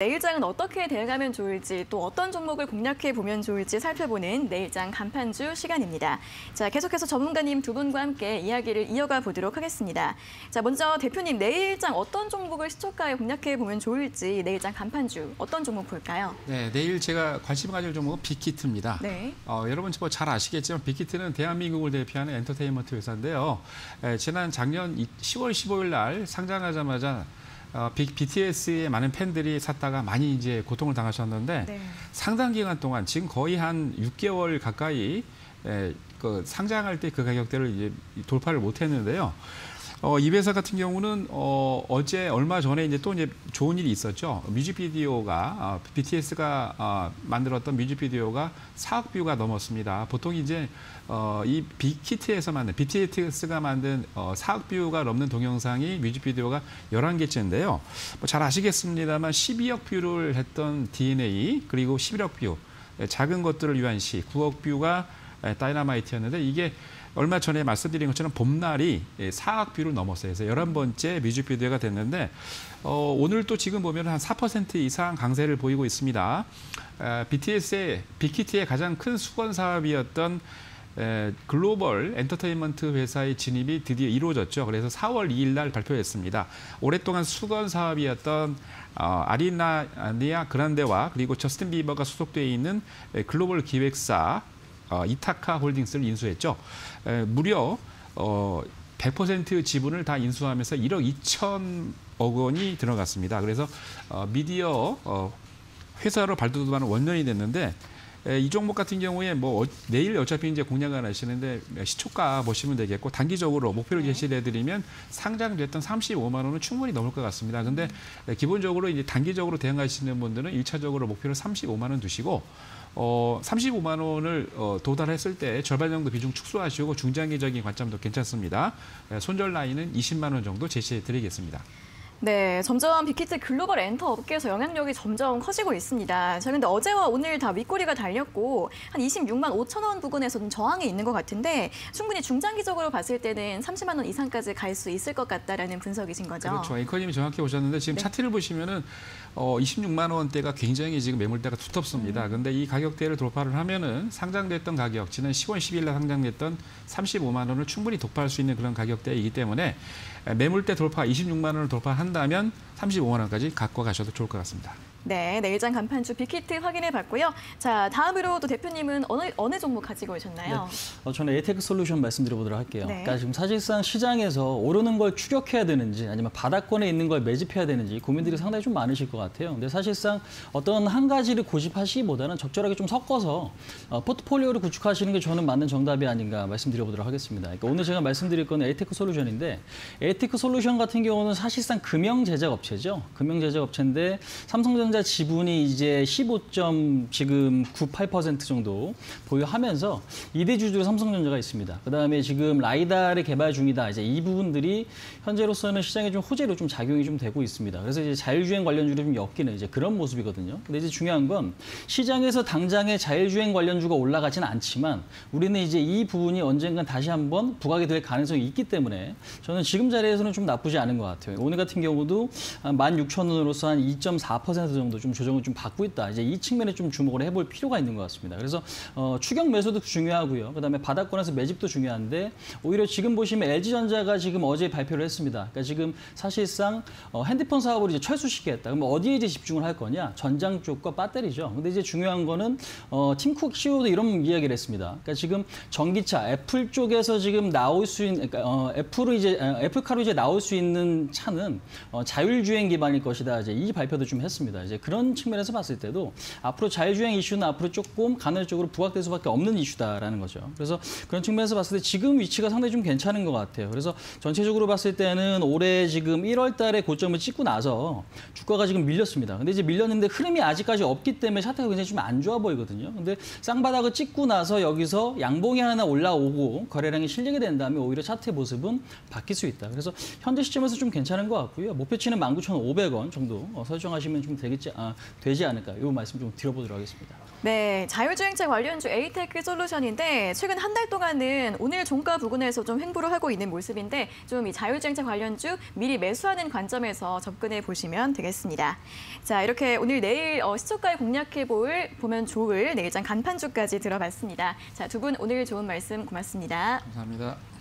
내일장은 어떻게 대응하면 좋을지, 또 어떤 종목을 공략해 보면 좋을지 살펴보는 내일장 간판주 시간입니다. 자, 계속해서 전문가님 두 분과 함께 이야기를 이어가 보도록 하겠습니다. 자, 먼저 대표님, 내일장 어떤 종목을 시초가에 공략해 보면 좋을지, 내일장 간판주 어떤 종목 볼까요? 네, 내일 제가 관심 가질 종목은 빅히트입니다. 네. 여러분 뭐 잘 아시겠지만 빅히트는 대한민국을 대표하는 엔터테인먼트 회사인데요. 지난 작년 10월 15일 날 상장하자마자 BTS의 많은 팬들이 샀다가 많이 이제 고통을 당하셨는데, 네, 상당 기간 동안 지금 거의 한 6개월 가까이 상장할 때 그 가격대를 이제 돌파를 못했는데요. 이 회사 같은 경우는 어제 얼마 전에 이제 또 이제 좋은 일이 있었죠. 뮤직비디오가 BTS가 만들었던 뮤직비디오가 4억 뷰가 넘었습니다. 보통 이제 이 빅히트에서 만든 BTS가 만든 4억 뷰가 넘는 동영상이 뮤직비디오가 11개째인데요. 잘 아시겠습니다만 12억 뷰를 했던 DNA, 그리고 11억 뷰 작은 것들을 위한 시 9억 뷰가 다이너마이트였는데, 이게 얼마 전에 말씀드린 것처럼 봄날이 4억 뷰를 넘었어요. 그래서 11번째 뮤직비디오가 됐는데, 오늘 또 지금 보면 한 4% 이상 강세를 보이고 있습니다. 빅히트의 가장 큰 수건 사업이었던 글로벌 엔터테인먼트 회사의 진입이 드디어 이루어졌죠. 그래서 4월 2일 날 발표했습니다. 오랫동안 수건 사업이었던 아리아나 그란데와 그리고 저스틴 비버가 소속되어 있는 글로벌 기획사 이타카 홀딩스를 인수했죠. 무려 100% 지분을 다 인수하면서 1억 2천억 원이 들어갔습니다. 그래서 미디어 회사로 발돋움하는 원년이 됐는데, 이 종목 같은 경우에 뭐 내일 어차피 이제 공략을 하시는데 시초가 보시면 되겠고, 단기적으로 목표를 제시를 해드리면 상장됐던 35만 원은 충분히 넘을 것 같습니다. 근데 기본적으로 이제 단기적으로 대응하시는 분들은 1차적으로 목표를 35만 원 두시고, 35만 원을 도달했을 때 절반 정도 비중 축소하시고 중장기적인 관점도 괜찮습니다. 손절 라인은 20만 원 정도 제시해 드리겠습니다. 네, 점점 빅히트 글로벌 엔터 업계에서 영향력이 점점 커지고 있습니다. 자, 근데 어제와 오늘 다 윗꼬리가 달렸고 한 26만 5천 원 부근에서는 저항이 있는 것 같은데, 충분히 중장기적으로 봤을 때는 30만 원 이상까지 갈 수 있을 것 같다라는 분석이신 거죠? 그렇죠. 앵커님이 정확히 보셨는데 지금, 네, 차트를 보시면은 26만 원대가 굉장히 지금 매물대가 두텁습니다. 근데 이 가격대를 돌파를 하면은 상장됐던 가격, 지난 10월 10일 날 상장됐던 35만 원을 충분히 돌파할 수 있는 그런 가격대이기 때문에 매물대 돌파, 26만 원을 돌파한다면 35만 원까지 갖고 가셔도 좋을 것 같습니다. 네, 내일장 간판주 빅히트 확인해 봤고요. 자, 다음으로 또 대표님은 어느 종목 가지고 오셨나요? 네, 저는 에이테크 솔루션 말씀드려보도록 할게요. 네. 그러니까 지금 사실상 시장에서 오르는 걸 추격해야 되는지 아니면 바닥권에 있는 걸 매집해야 되는지 고민들이 상당히 좀 많으실 것 같아요. 근데 사실상 어떤 한 가지를 고집하시기보다는 적절하게 좀 섞어서 포트폴리오를 구축하시는 게 저는 맞는 정답이 아닌가 말씀드려보도록 하겠습니다. 그러니까 오늘 제가 말씀드릴 건 에이테크 솔루션인데, 에이테크 솔루션 같은 경우는 사실상 금융 제작 업체죠. 금융 제작 업체인데 삼성전자 지분이 이제 15.98% 정도 보유하면서 2대 주주 삼성전자가 있습니다. 그다음에 지금 라이다를 개발 중이다. 이제 이 부분들이 현재로서는 시장에 좀 호재로 좀 작용이 좀 되고 있습니다. 그래서 이제 자율주행 관련주를 좀 엮이는 이제 그런 모습이거든요. 근데 이제 중요한 건 시장에서 당장의 자율주행 관련주가 올라가진 않지만 우리는 이제 이 부분이 언젠간 다시 한번 부각이 될 가능성이 있기 때문에 저는 지금 자리에서는 좀 나쁘지 않은 것 같아요. 오늘 같은 경우도 16,000원으로서 한 2.4% 정도 좀 조정을 좀 받고 있다. 이제 이 측면에 좀 주목을 해볼 필요가 있는 것 같습니다. 그래서 추격 매수도 중요하고요. 그다음에 바닥권에서 매집도 중요한데, 오히려 지금 보시면 LG전자가 지금 어제 발표를 했습니다. 그러니까 지금 사실상 핸드폰 사업을 이제 철수시키겠다. 그럼 어디에 이제 집중을 할 거냐? 전장 쪽과 배터리죠. 근데 이제 중요한 거는 팀쿡 CEO도 이런 이야기를 했습니다. 그러니까 지금 전기차 애플 쪽에서 지금 나올 수 있는, 그러니까 애플카로 이제 나올 수 있는 차는 자율주행 기반일 것이다. 이제 이 발표도 좀 했습니다. 이제 그런 측면에서 봤을 때도 앞으로 자율주행 이슈는 앞으로 조금 간헐적으로 부각될 수밖에 없는 이슈다라는 거죠. 그래서 그런 측면에서 봤을 때 지금 위치가 상당히 좀 괜찮은 것 같아요. 그래서 전체적으로 봤을 때는 올해 지금 1월 달에 고점을 찍고 나서 주가가 지금 밀렸습니다. 근데 이제 밀렸는데 흐름이 아직까지 없기 때문에 차트가 굉장히 좀 안 좋아 보이거든요. 근데 쌍바닥을 찍고 나서 여기서 양봉이 하나 올라오고 거래량이 실리게 된 다음에 오히려 차트의 모습은 바뀔 수 있다. 그래서 현재 시점에서 좀 괜찮은 것 같고요. 목표치는 19,500원 정도 설정하시면 좀 되겠지 않을까, 이 말씀 좀 드려보도록 하겠습니다. 네, 자율주행차 관련주 에이테크 솔루션인데 최근 한 달 동안은 오늘 종가 부근에서 좀 횡보를 하고 있는 모습인데 좀 이 자율주행차 관련주 미리 매수하는 관점에서 접근해 보시면 되겠습니다. 자, 이렇게 오늘 내일 시초가에 공략해보면 좋을 내일장 간판주까지 들어봤습니다. 자, 두 분 오늘 좋은 말씀 고맙습니다. 감사합니다.